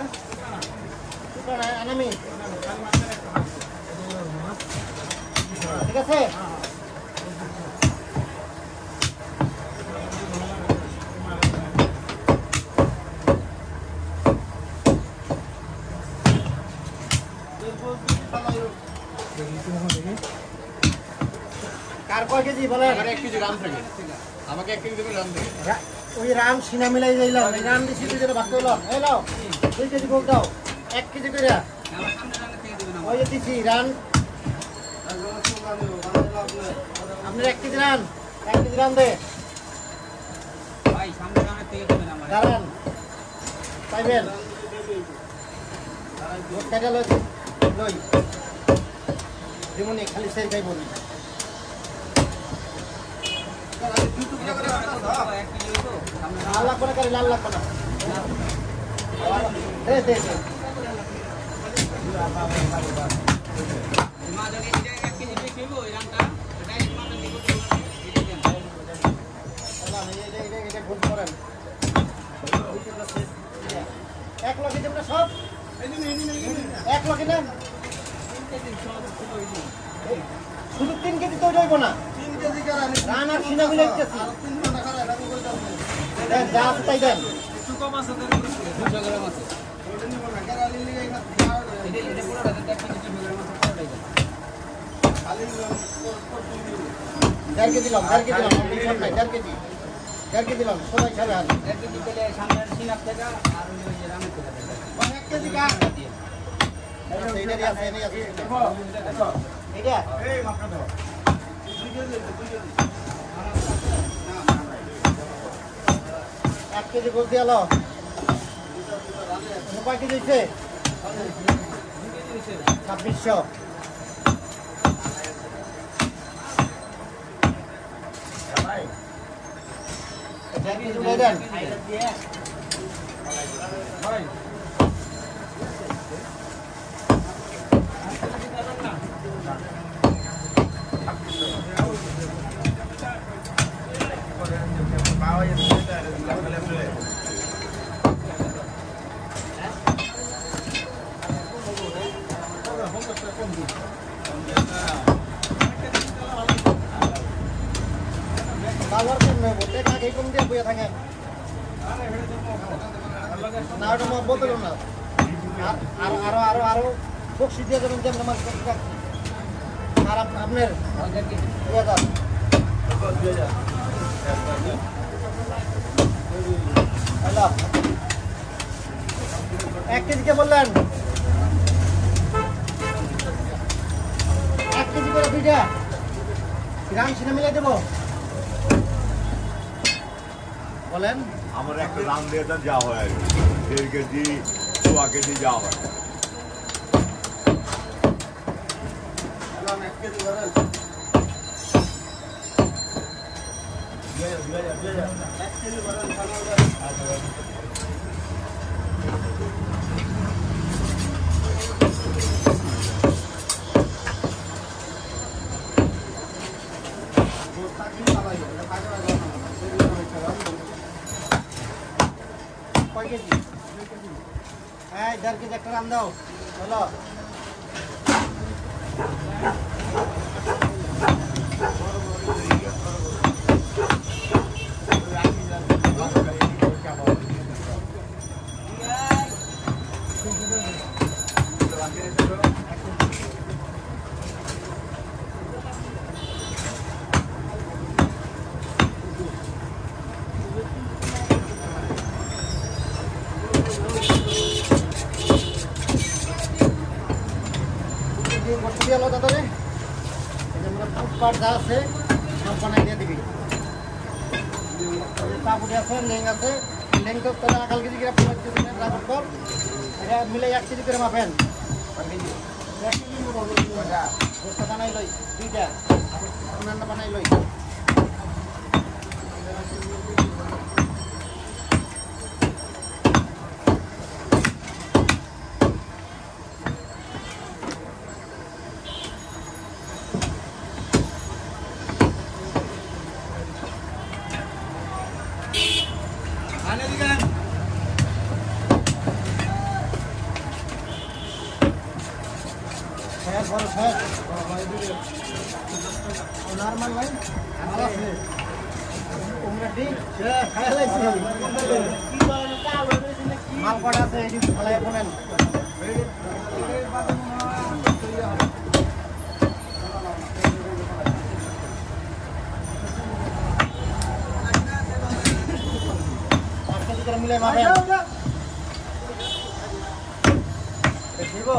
ঠিক আছে। কার কয় কেজি বলে? আরে 1 কেজি রাম থাকে, আমাকে 1 কেজি দেবে রাম থাকে। ওই রাম সিনা মিলাই যাইলো, এই রাম দিছি তুই যেটা ভাগ করলো। এই নাও 2 কেজি গোল দাও, 1 কেজি কইরা আমার সামনে রাম দিয়ে দিবেন। ওই দিছি রাম, আপনি 1 কেজি রাম, 1 কেজি রাম দে ভাই, সামনে রামে দিয়ে দিবেন আমার কারণ পাইবেন। গোল কাটা লই লই যেমনি খালি সেই গাই বলি। लाल लाख बना करे, लाल लाख बना दे दे दे मां जगे इधर एक के जी केबो इरामटा डायरेक्ट मां जगे इधर देन चला ये ये ये ये गुड करेन 1 लाख देबना सब ए 1 लाख ना 3 के जी तो जाइबो ना রানার সিনা মিলাই দিতেছি আর 3 টাকা করে লাগু করে দাও। দেন যা তাই দেন, কিছু কম আছে দেন, 200 গ্রাম আছে ওটা নিব না। কারালি লাগাই না এটা এটা পুরো রাতে 200 গ্রাম আছে পুরো দাও। খালি দিলাম 4 কেজি দিলাম, আপনি সব নাই 4 কেজি দিলাম সবাই খাবে। আর একটু দিলে সামনের সিনা থেকে আর ওই যে রামের থেকে দেন 1 কেজি কাট দিয়ে। এইটা দিয়া আছে, এই আছে এটা এই মাপটা দাও। এক কেজি কে বললেন? 1 কেজি করে দুইটা গ্রাম সিনা মিলাই দেবো বলেন। আমার একটা রাম দিয়ে দেন, যা হয় 1.5 কেজি 2 কেজি যা হয়। রাম দাও বলো আছে বানাই দিয়ে দিবি। তারপরে আছে লেং, আছে লেং তো আকাল কেজি করে পর এটা মিলে 1 কেজি করে মাপেন। 1 কেজি বানাই লই, দুইটা অন্যান্য বানাই লই। Malpora Vivo.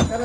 Kalau